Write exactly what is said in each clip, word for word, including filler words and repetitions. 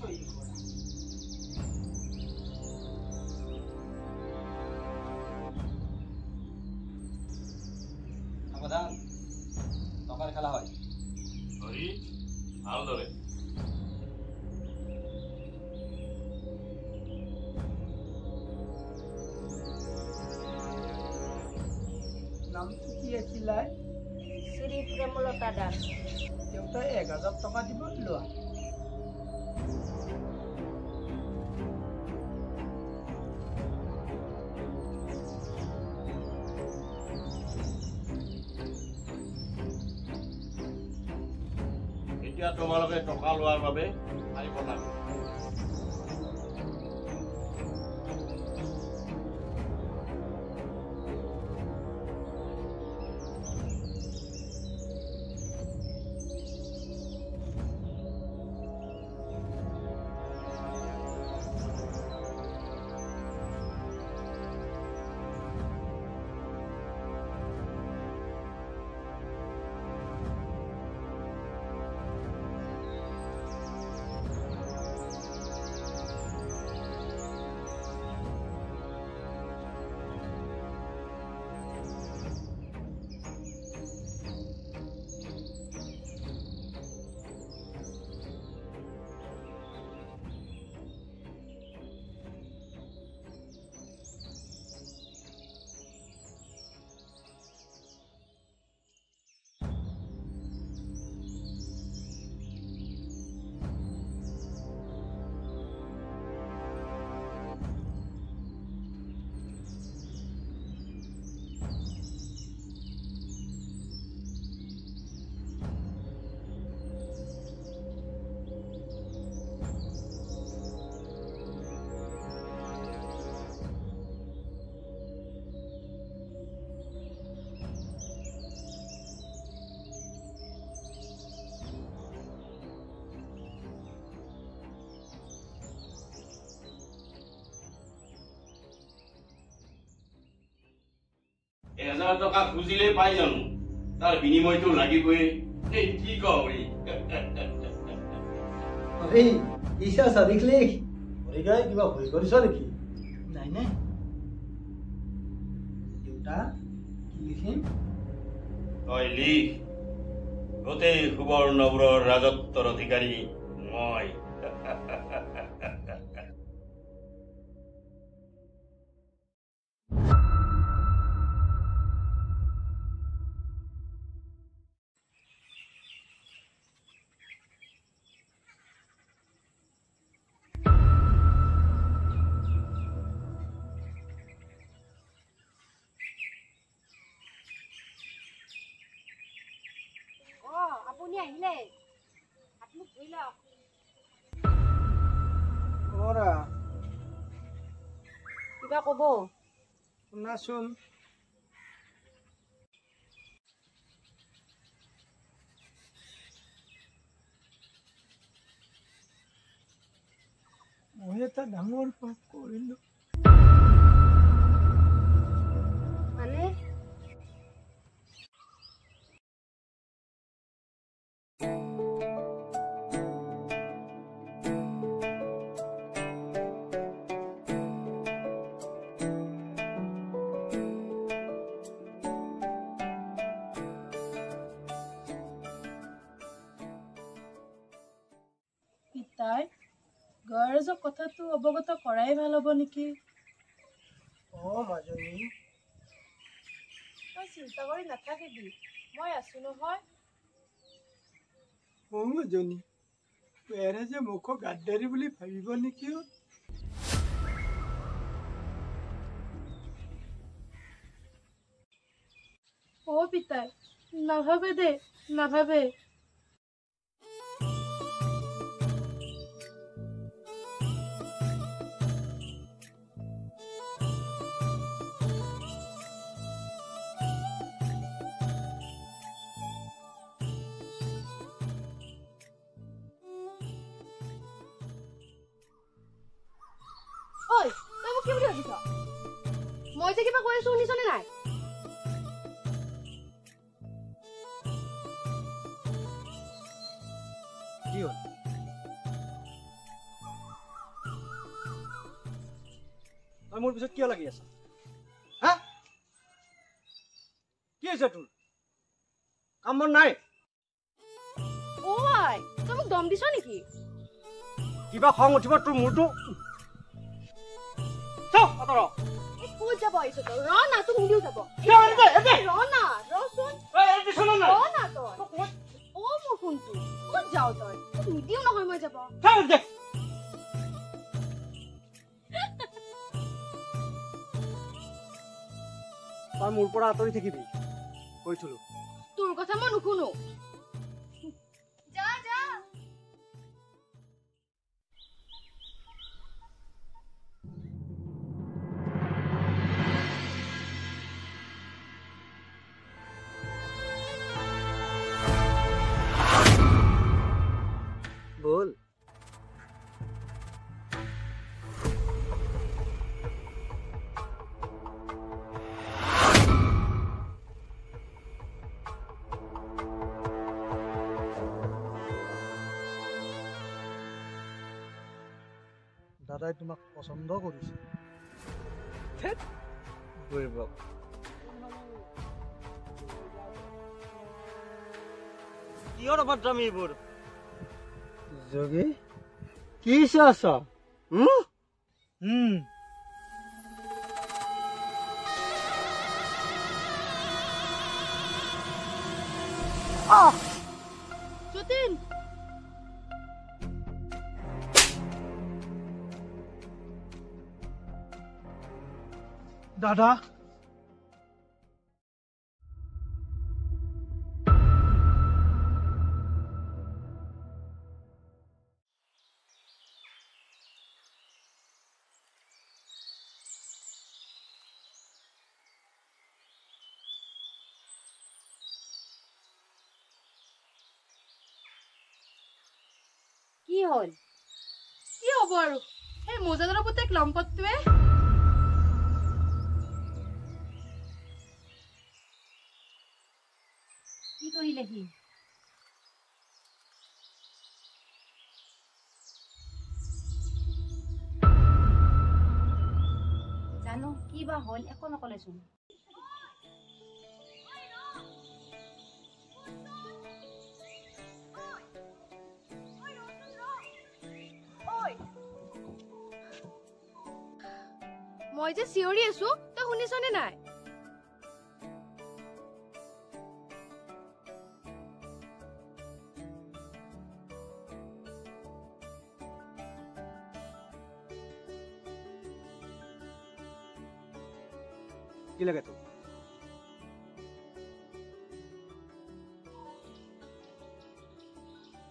soy víbora. Amadan, tocar খেলা হয়। Sorry, আলো ধরে। নাম কি আছিল? শ্রী প্রেমলতা দাস। দেউতা এক হাজার টাকা দিব লোৱা। क्या तुम्हारे टका लोवार भावे आई बोला हजार टका खुजिले पाई जानो तार विनिमय तो लागिबे ए की कहबे अरे ईशा सदिक लेख ओरे गाय किबा भुल करिस नेकी नाही ना जोटा की लिखिन ओय लिख गोते खुबर नबर राजत्वर अधिकारी मय Bo nasun moye ta dangor pop korilo mane গৰজৰ কথাটো অবগত কৰাই ভাল হ'ব নেকি অ মাজনী তই চিন্তা কৰি নাথাকিবি মই আছো নহয় অ মাজনী পেৰে যে মুখ গাদ্দাৰি বুলি ভাবিব নেকি অ পিতাই নাভাবে দে নাভাবে মোৰ পিছত কিয় লাগি আছা? হা? কি হৈছে তোৰ? কাম নাই? ওই, তুমি দম দিছ নেকি? কিবা খং উঠিব তোৰ মূৰটো? চক আতৰ। এই কোন যাব আহিছ তই? ৰ না তুমি দিও যাব। ৰ না, ৰচোন। এই এতি শুন না। ৰ না তই। ও মোৰ ফোনটো। কোন যাও তই? তুমি দিও নহয় মই যাব। চল দে। তই মোৰ পৰা আতৰি থাকিবি। কৈছিলো। তোৰ কথা মই নুশুনো। बोल दादाई तुमक पसंद करिस ठीक बोलबो कियर बदनामी बोल जोगी की सासा हम्म हम्म आ जतिन दादा কি হল কি হব আৰু এই মোজাদাৰৰ পুতেক লম্পটটোৱে কি কৰিলে সি জানো কি বা হল একো নকলেচোন মই যে সিউৰি আছো তই শুনিছনে নাই কি লাগে তোৰ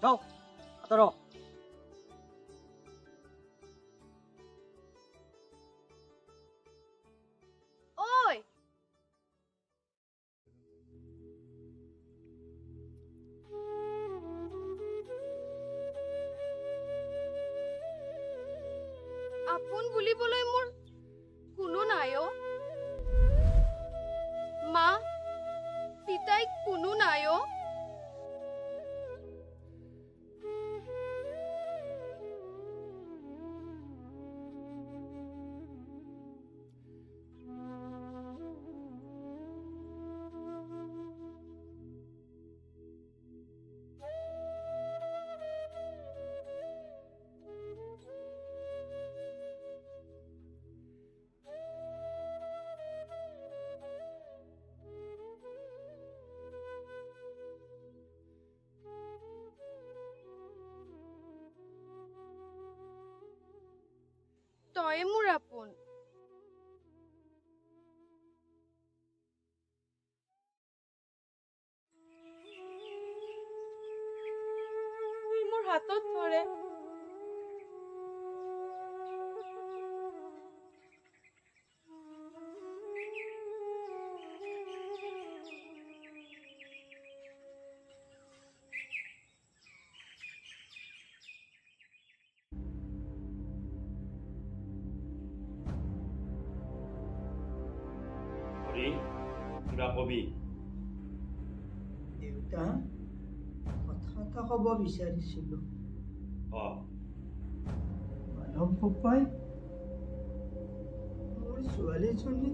যাও আতৰ আপোন বুলিবলৈ মোৰ কোনো নাই অ মা পিতাই কোনো নাই অ তয়ে মোৰ আপোন তুই মোৰ হাতত ধৰে বিচাৰিছিলো অ মানৱ পাপাই suele suele.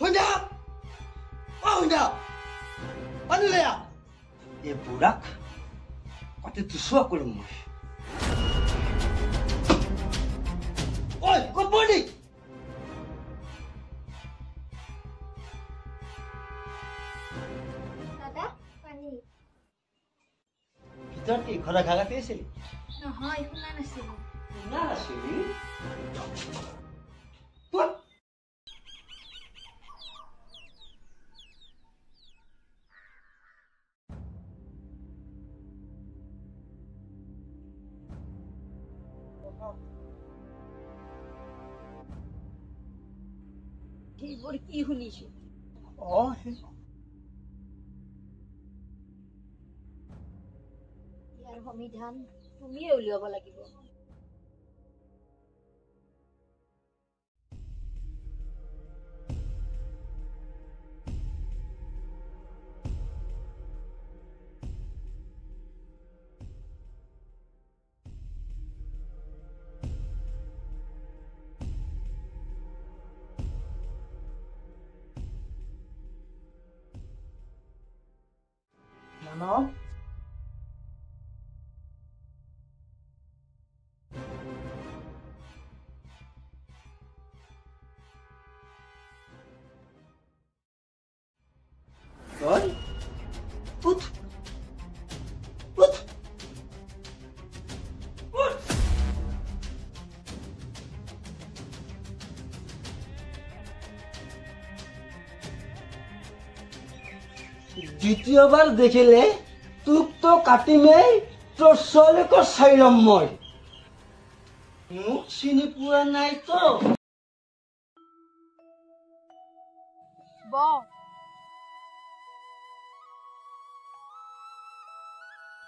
혼자! 아 혼자! 아들래야! 얘 뭐라? 어때 두 수학 걸은 뭐? 어이, 그 멀리! 다다, 빨리. 비둘기 걸어가가 떼실. 너 하이 혼나나시. 혼나나시? 뭐? और की हुनी छी ओ है यार हमी धान तुमी उलियाबा लागिबो No? Good. Put. Put. Put. দ্বিতীয়বার দেখিলে তোক তো কাটিমেই তোর শৈলক চাইলাম মই মোক চিনি পোৱা নাই তো বৌ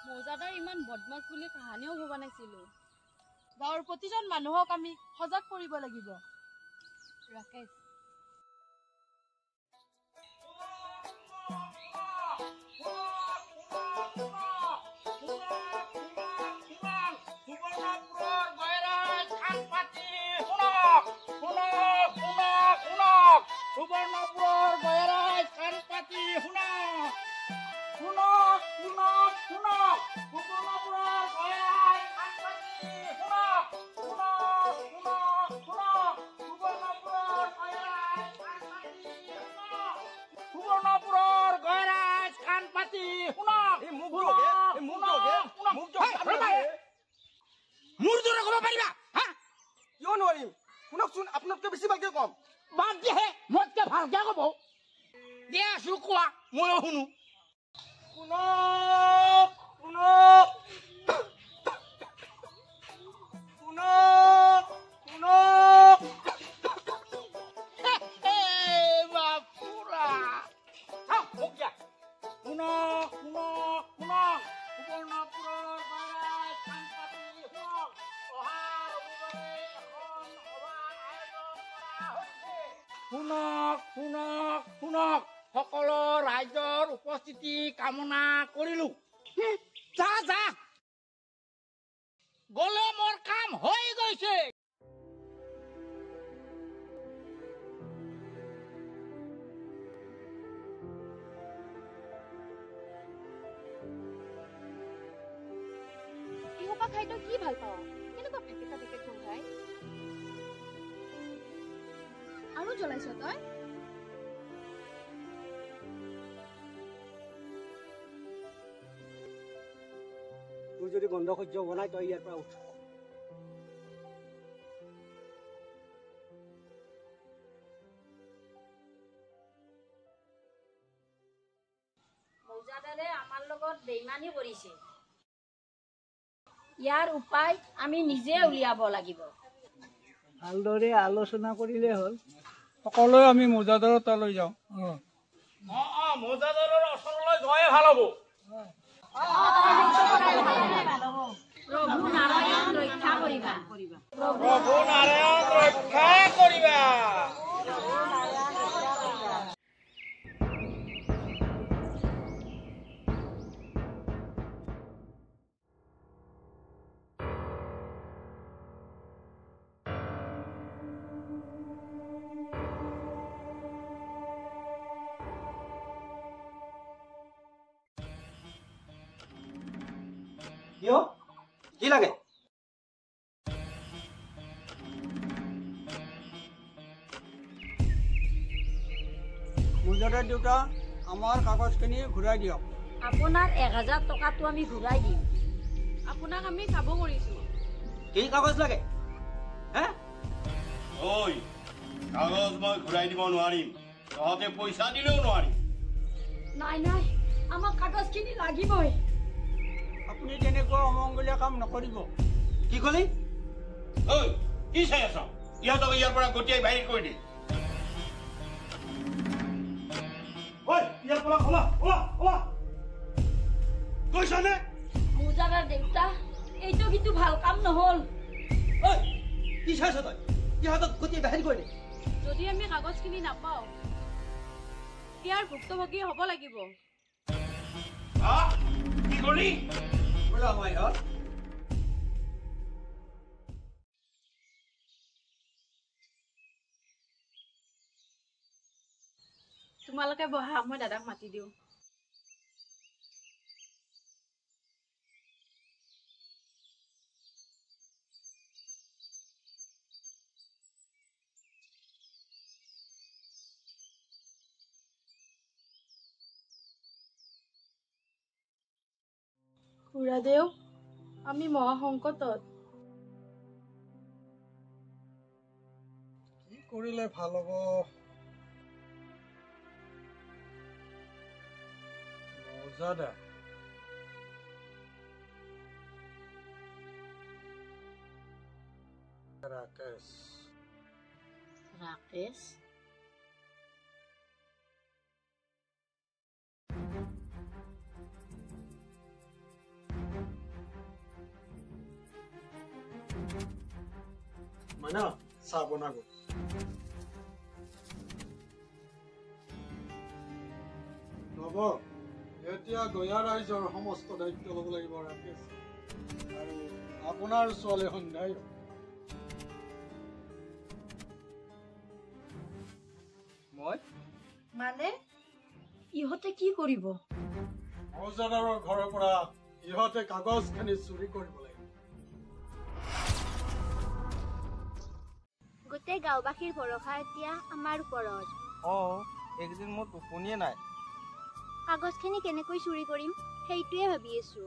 মৌজাদাৰ ইমান বদমাছ বুলি কাহানিও ভবা নাছিলো গাঁৱৰ প্ৰতিজন মানুহক আমি সজাগ কৰিব লাগিব ৰাকেশ শুনক শুনক শুনক সকলো ৰাইজৰ উপস্থিতি কামনা কৰিলো যা যা গলে মোৰ কাম হৈ গৈছে ইহোপা খাইটো কি ভাল পাও কেনেকুৱা পেকেটা পেকেট খাই आलू जलाई सोता है। तू जो भी गंदा कुछ जो बनाए तो ये अपना उठ। আপনারে আমার লগত বেইমানি করিছে। ইয়ার উপায় আমি নিজে উলিয়াব লাগিব। ভালদরে আলোচনা করিলে হল। সকলে আমি মোজাদারর তালৈ যাও। অ অ মোজাদারর অসরলৈ জয়ে ভাল হব। প্রভু নারায়ণ রক্ষা করিবা। প্রভু নারায়ণ রক্ষা করিবা। यो की लगे मुजरा दुटा আমার কাগজখিনি ঘুরাই দিও। আপনার এক হাজার টাকা তো আমি ঘুরাই দিই। আপোনাক আমি কাবো কৰিছো। কি কাগজ লাগে? হ্যাঁ ওই কাগজ মই ঘুরাই দিব নোৱাৰিম। তহতে পইচা দিলেও নোৱাৰিম। নাই নাই আমার কাগজখিনি লাগিবই। আপনি যেনেকৈ অমঙ্গলীয়া কাম নকৰিব। কি কলি? ঐ কি চাই আছ? ইয়াতক ইয়াৰ পৰা গটিয়াই বাহিৰ কৰি দে। ঐ ইয়াৰ পৰা খোলা খোলা খোলা। কৈছনে? মুজাৰাৰ দেউতা এইটো কিন্তু ভাল কাম নহল। ঐ কি চাইছ তই? ইয়াতক গটিয়াই বাহিৰ কৰি দে। যদি আমি কাগজখিনি নাপাও ইয়াৰ ভুক্তভোগী হ'ব লাগিব। হা কি কলি? Hola, Mayor. তোমালোকে বহা, মই দাদাক মাতি দিওঁ। খুড়াদেউ, আমি মহা সংকটত। কি করিলে ভাল হব? মজাদা রাকেশ রাকেশ না সাব নাগো। নব এতিয়া গয়া ৰাইজৰ সমস্ত দায়িত্ব ল'ব লাগিব ৰাকেশ। আৰু আপোনাৰ ছোৱালী সন্ধ্যাই মই মানে ইহঁতে কি কৰিব? মৌজাদাৰৰ ঘৰৰ পৰা ইহঁতে কাগজখিনি চুৰি কৰিব লাগিব। গোটেই গাঁওবাসীৰ ভৰসা এতিয়া আমাৰ ওপৰত। অঁ একদিন মোৰ টোপনিয়ে নাই। কাগজখিনি কেনেকৈ চুৰি কৰিম সেইটোৱে ভাবি আছো।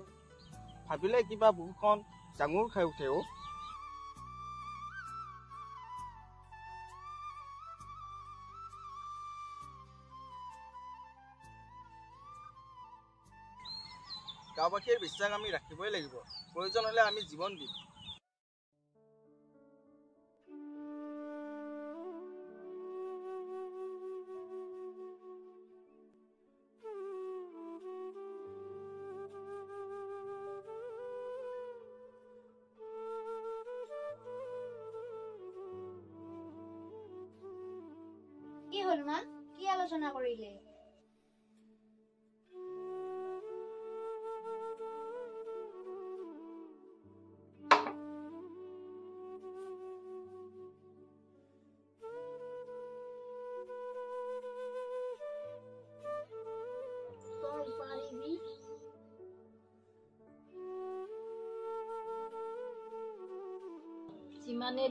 ভাবিলে কিবা বুকুখন ডাঙৰ খাই উঠে। অ গাঁওবাসীৰ বিশ্বাস আমি ৰাখিবই লাগিব। প্ৰয়োজন হলে আমি জীৱন দিম। কি আলোচনা কৰিলে? যিমানে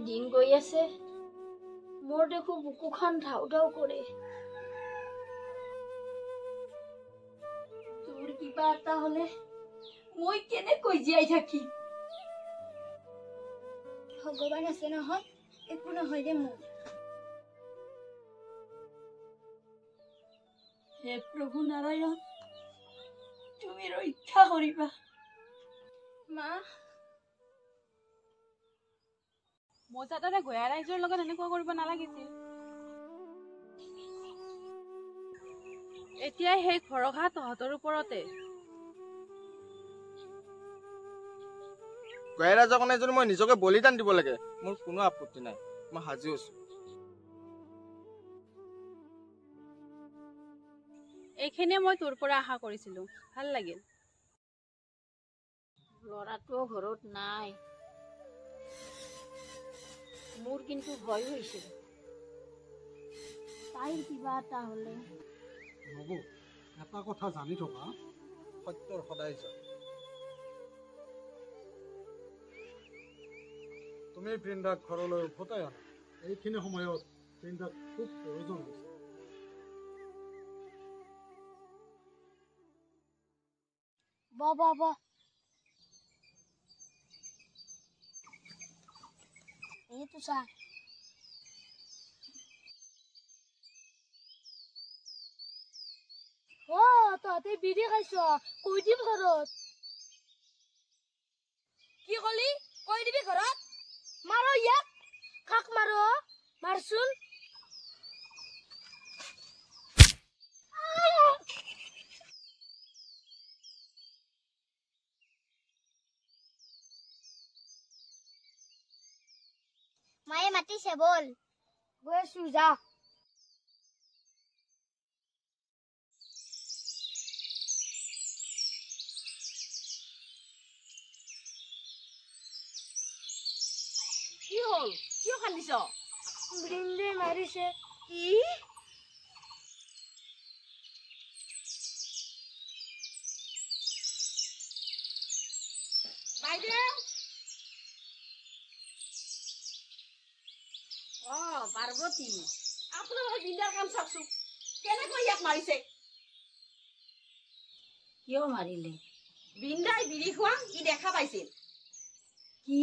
দিন গৈ আছে মোৰ দেখো বুকুখন ধাউ ধাউ কৰে। তোৰ কিবা এটা হলে মই কেনেকৈ জীয়াই থাকি? ভগৱান আছে নহয়, একো নহয় দে মোৰ। হে প্ৰভু নাৰায়ণ, 종일 이따거리마. 마. 모자다라 고야라 이절 লগত এনেকুৱা কৰিব নালাগিছিল। এতিয়া সেই খৰখা তহঁতৰ ওপৰতে। গোয়ারা যখন এজন মই নিজকে বলিদান দিব লাগে মোৰ কোনো আপত্তি নাই। মই হাজি আছো। এখানে মই তোৰ পৰা আশা কৰিছিলো। ভাল লাগিল। লৰাটো ঘৰত নাই। মোৰ কিন্তু ভয় হৈছিল। তাই কিবা এটা হলে। বাবু, এটা কথা জানি থকা সত্যৰ সদায় যা। তুমি বৃন্দাক ঘৰলৈ উভতাই আনা। এইখিনি সময়ত বৃন্দাক খুব প্ৰয়োজন হৈছে। বাহ বাহ বাহ এইটো চা অ ততে বিড়ি খাইছ কৈ দিম ঘৰত কি কলি কৈ দিবি ঘৰত মাৰ ইয়াক কাক মাৰ মাৰচোন माये मती से बोल गए सुजा की होल क्यों खालिस ब्रिंदे मारी से ई बायदे पार्वती आपना भाई बिंदार काम सबसु केने को याक मारी से क्यों मारी ले बिंदाई बिरी खुआ ई देखा पाइसिल की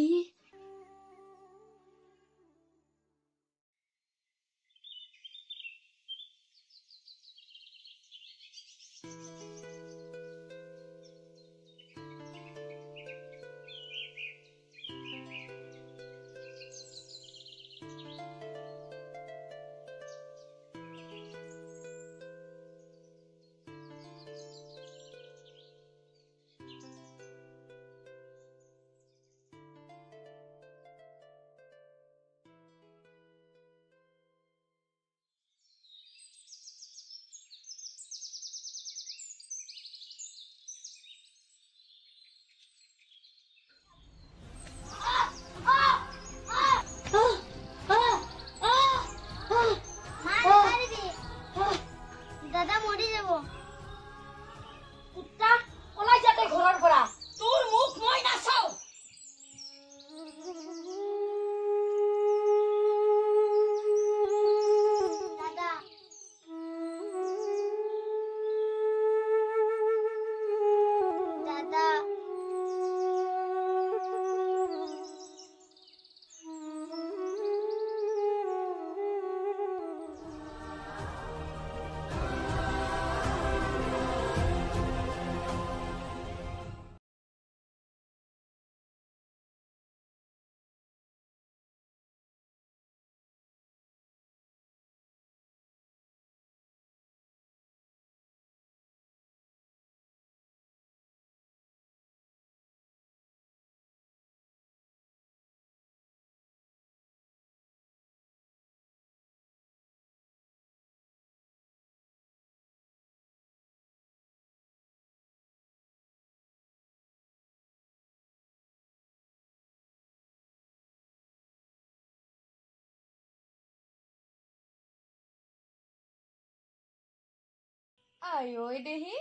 आयो ए देही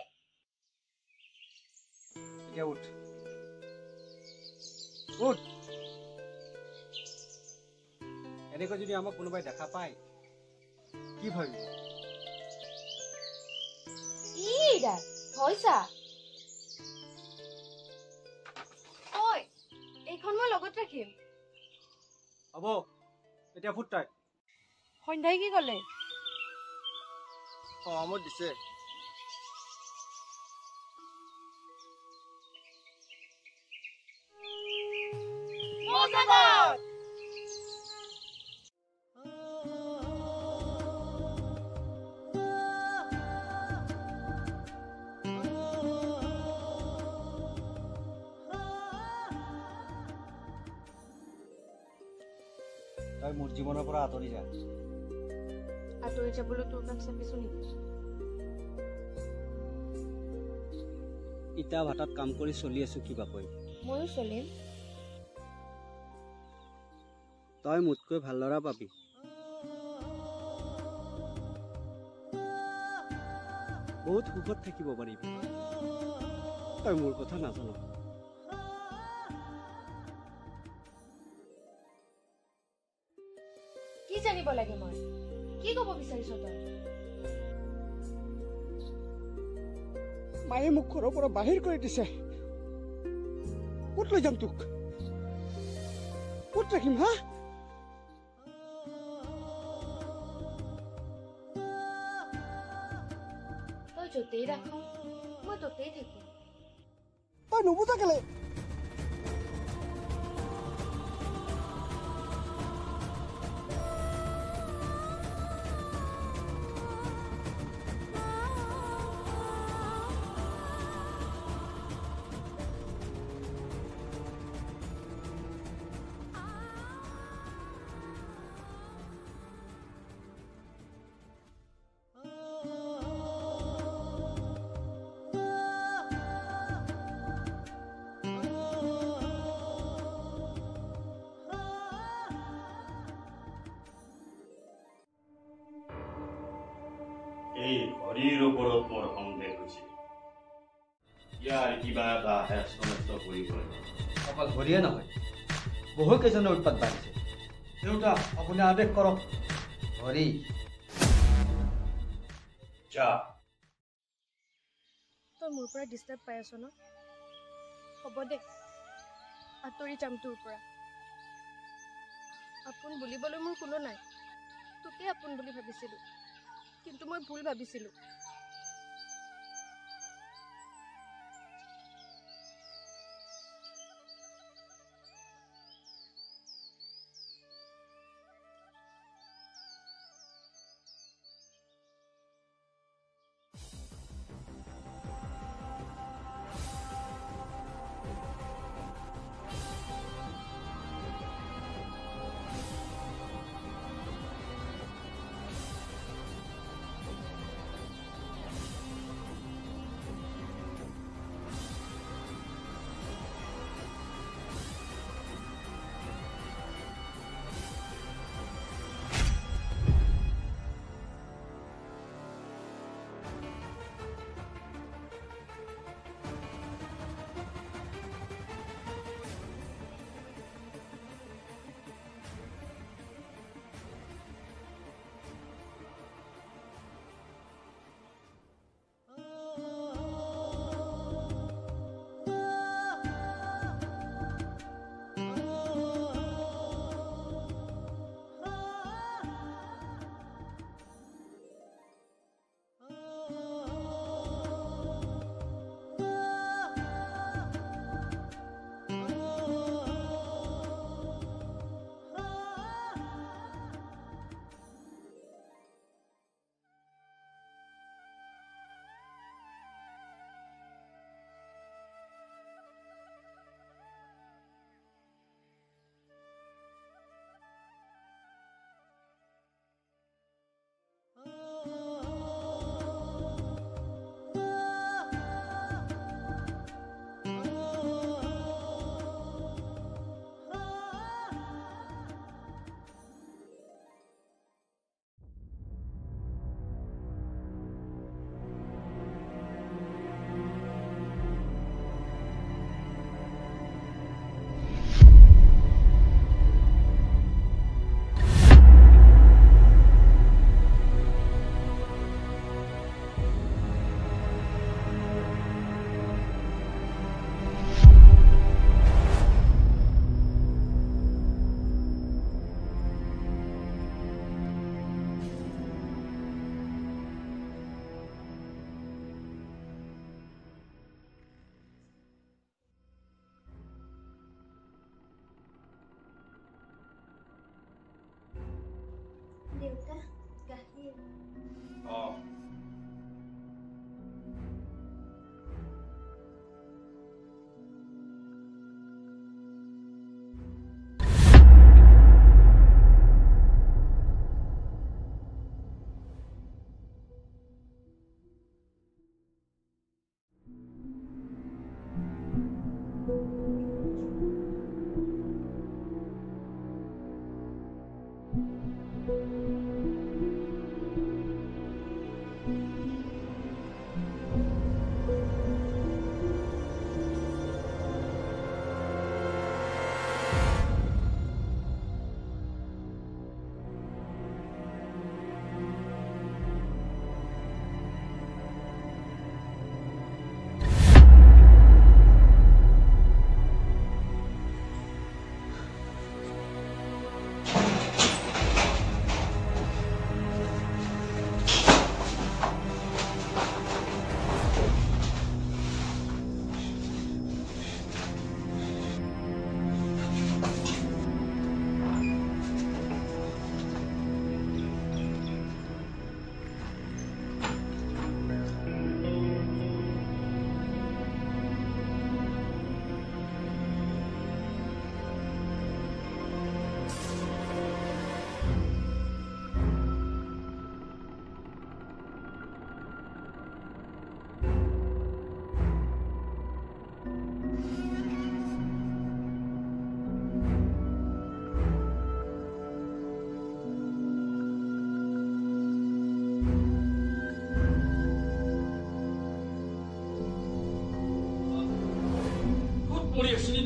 क्या उठ उठ एने को যদি আমাক কোনোবাই দেখা পায় কি ভাবি ইডা হইছা ওই এইখন মই লগত ৰাখিম হ'ব এটা ফুটাই খন্ধাই কি কলে অ আমো দিছে তাই মোর জীবনের পর আতরি যা আতরি যা বলে তোর কাছে কিছু নেই ইতা ভাটাত কাম কৰি চলি আছো কিবা কই মই চলিম তই মুতকৈ ভাল লৰা পাবি বহুত সুখত থাকিব পাৰিবি তই মোৰ কথা নাজানো কি জানিব লাগে মই কি কব বিচাৰিছ তই মায়ে মোক ঘৰৰ পৰা বাহিৰ কৰি দিছে ক'ত লৈ যাম তোক ক'ত ৰাখিম হা जो ते रखो मैं तो ते देखो पर नुबुता के ले হরিয়া না হয় বহুত কেজনৰ উৎপাত বাঢ়িছে দেউতা আপুনি আদেশ কৰক হৰি যা তো মোৰ পৰা ডিস্টার্ব পাই আছ ন হ'ব দে আতৰি যাম তোৰ পৰা আপোন বুলিবলৈ মোৰ কোনো নাই তোকে আপোন বুলি ভাবিছিলো কিন্তু মই ভুল ভাবিছিলো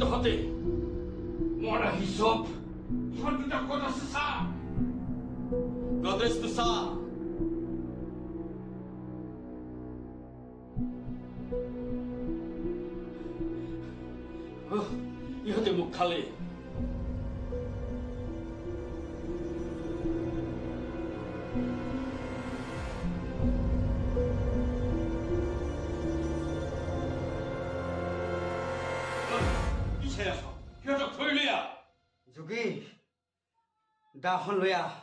hati. Mora hisop, iwan kita kota sesah. Godres besar. Oh, ihat emuk kali. Jogi, dah hon loya.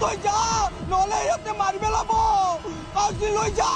Tôi ra, nó lấy hết những mảnh về là bò, con xin lỗi ra.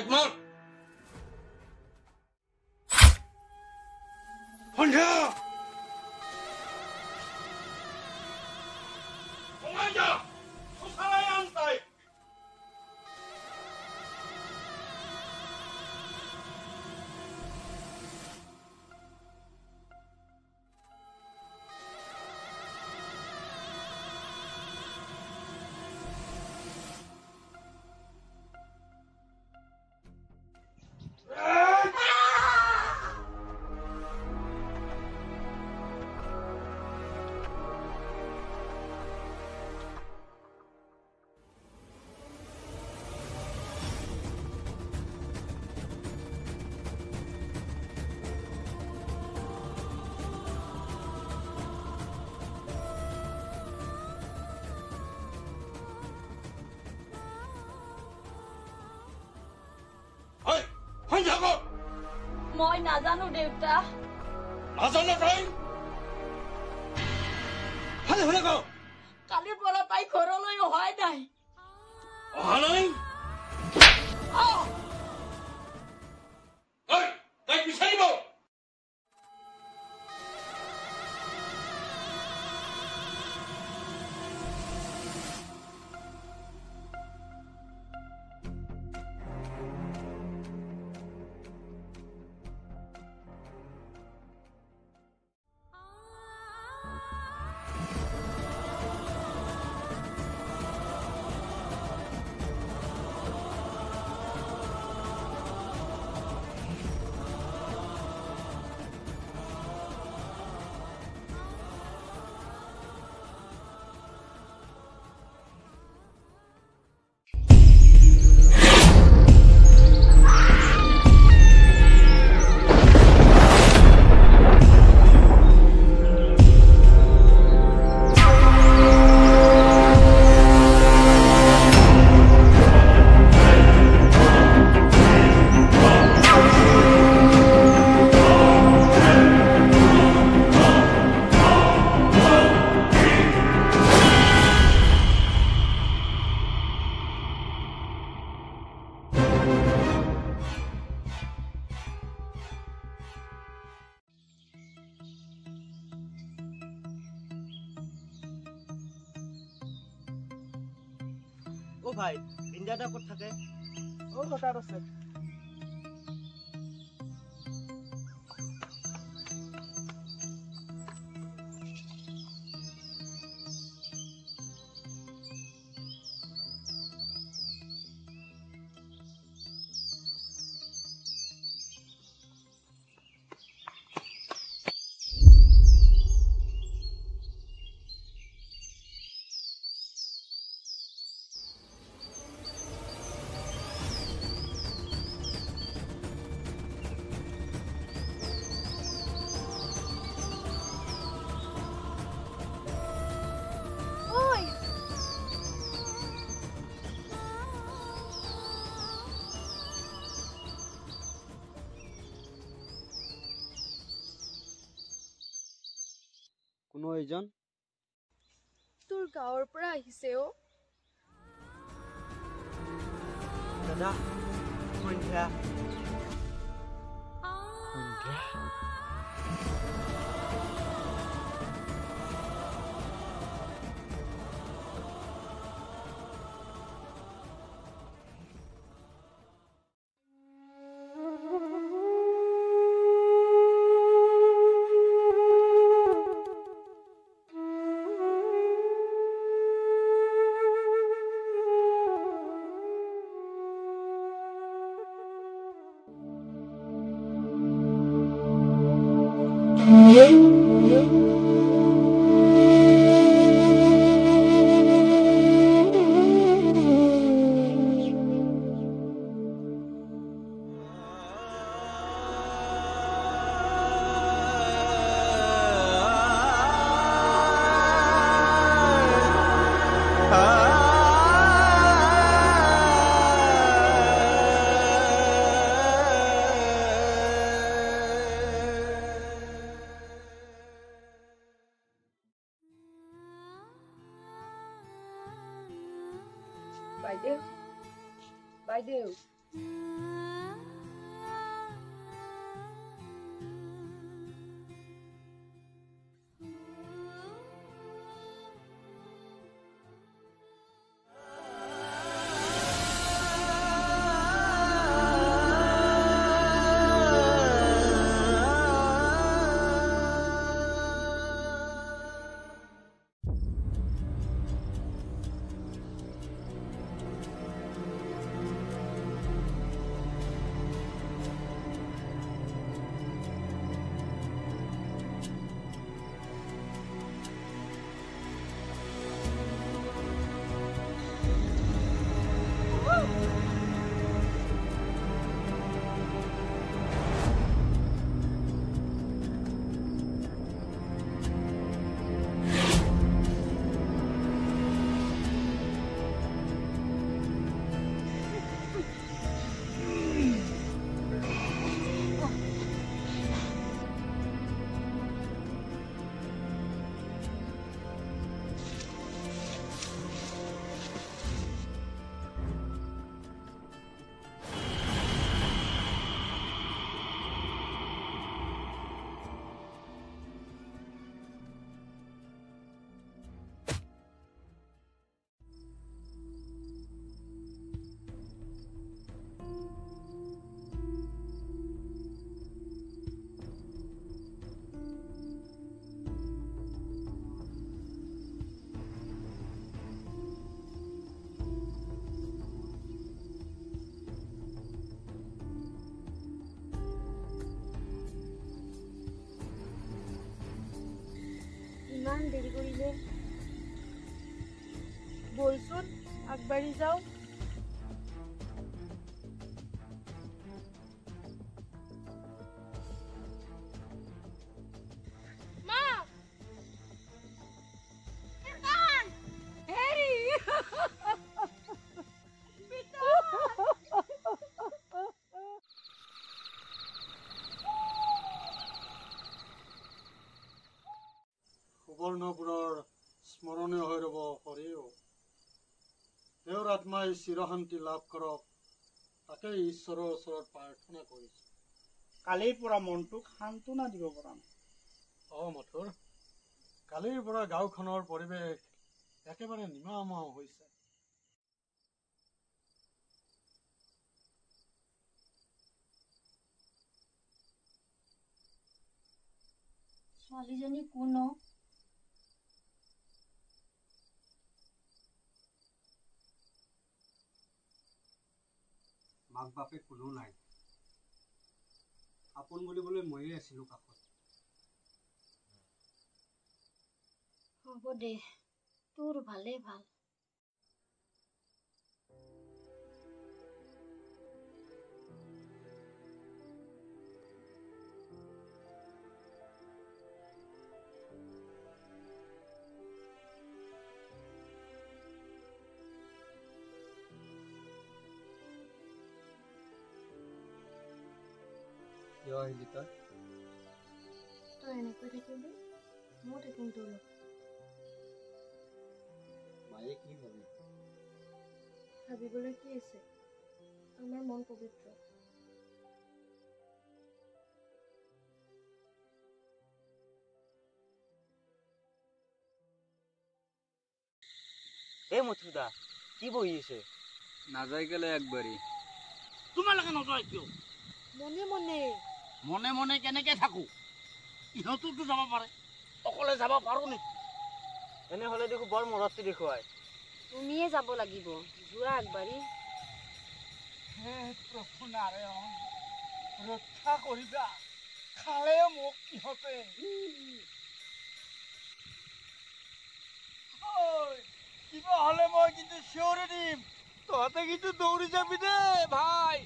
Take more. Honda. Honda. Moi nazano deuta. Nazano rai. Hale hale go. Kali pora tai khoroloi hoy nai. Haloi. Oh. Oi, tai bisaibo. ও ভাই ইন্ডিয়াটা কত থাকে ওর কথা আছে Noijan Tur gaor pra hiseo Dada Punja Punja Baidew, Baidew. দেরি করিলে বলছুন আগবাড়ি যাও মা বিতান হেরি Bornopuror smorone hoyrobo horiyo. Deur atmai sirohanti labh korok. Take ishoro sorot prarthona korisu. Kali pura montuk santona dibo param. O mothur. Kali pura gaokhonor poribesh ekebare nimama hoise. ছোৱালীজনী কোন মাক বাপে কোনো নাই আপন বুলিবলৈ মইয়ে আছিলো কাকত হ'ব দে তোৰ ভালে ভাল Yo he dicho. ¿Tú eres qué te quieres? ¿No te quieres tú? ¿Maye qué habi? Habi bole qué es? Amar mon pobitro. Eh Muthuda, ¿qué voy a hacer? Nazar que le agbari. ¿Tú me la que no sabes yo? Mone mone. Mone mone que no que saco. Y no tú tú sabes para. O con el sabor para uno. En el hall de jugar morasti de jugar. Tú ni es sabor lagi bo. Jura agbari. Eh profunda re oh. Rota corrida. Cale mo y hote. Hoy. Y va hall mo que tú sure dim. Tú hasta que tú douri jabi de, bhai.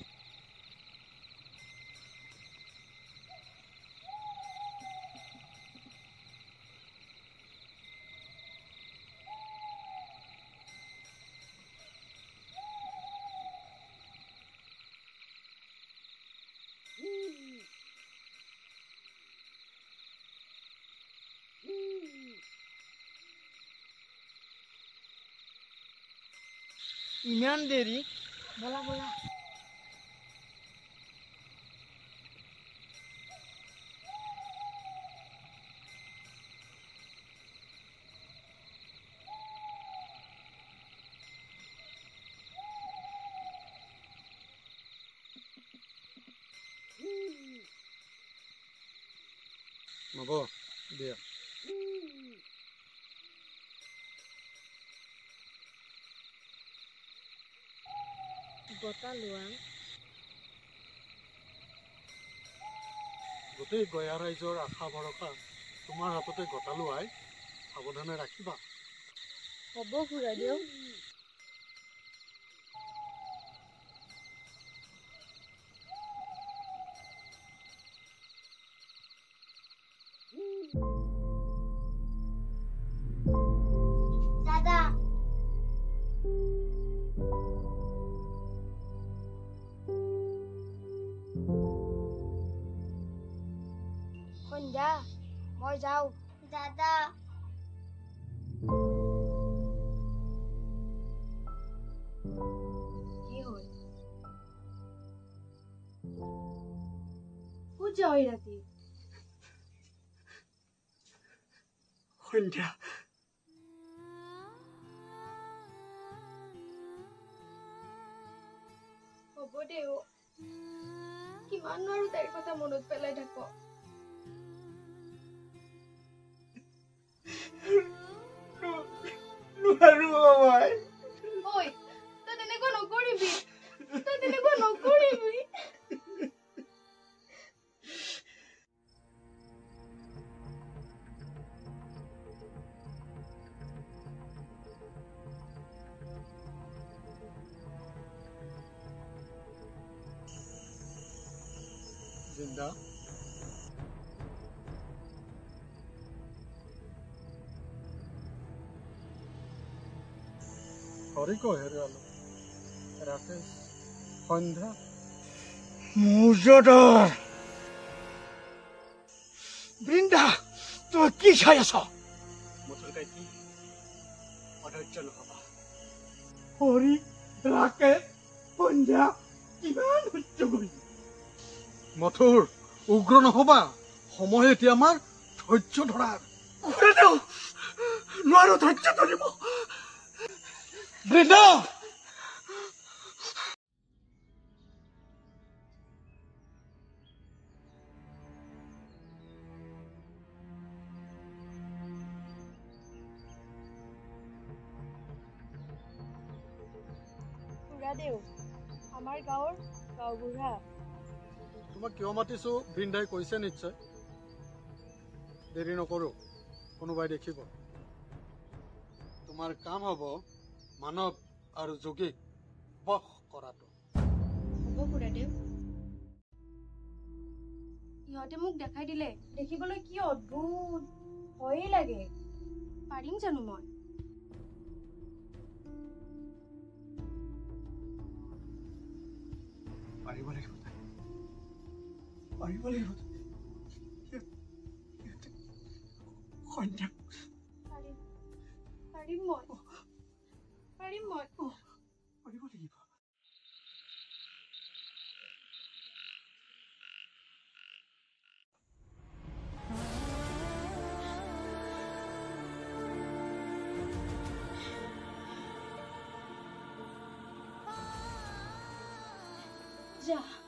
Inan deri, bola bola. Mabo, dia. Gota luang. Gotei goya raizor akha boroka. Tumar hatote gota luai. Sabodhane rakhiba. Hobo hura deu. Ya, voy ya. Dada. ¿Qué hoy? ¿Qué hoy era ti? Honda. Obodeo. ¿Qué mano a usted con esa monos pelada con? Oye, tú tienes que no corribí, tú tienes que no corribí. ¿Zinda? Rico hermano Rakesh Pandra Mujadar Brinda tu qué chayas ho musulkai ki order chalo baba Hori Rakesh Pandra kiman hojjogoi Mathur ugra nohoba somoy eti amar dhorjo dhorar kore deu noaro dhorjo dhoribo ¡Brenda! বুঢ়াদেউ আমাৰ গাঁৱৰ গাঁও বুঢ়া। তোমাক কিয় মাতিছো ভিন্দাই কৈছে নিশ্চয়। দেৰি নকৰো, কোনোবাই দেখিব। তোমাৰ কাম হ'ব মানৱ আৰু যোগীক বশ কৰাটো। হ'ব বুঢ়াদেউ, ইহঁতে মোক দেখাই দিলে। দেখিবলৈ কি অদ্ভুত, ভয়ে লাগে। পাৰিম জানো মই? পাৰিব লাগিব, পাৰিব লাগিব। পাৰিম মই, পাৰিম মই, পাৰিব লাগিব। Yeah.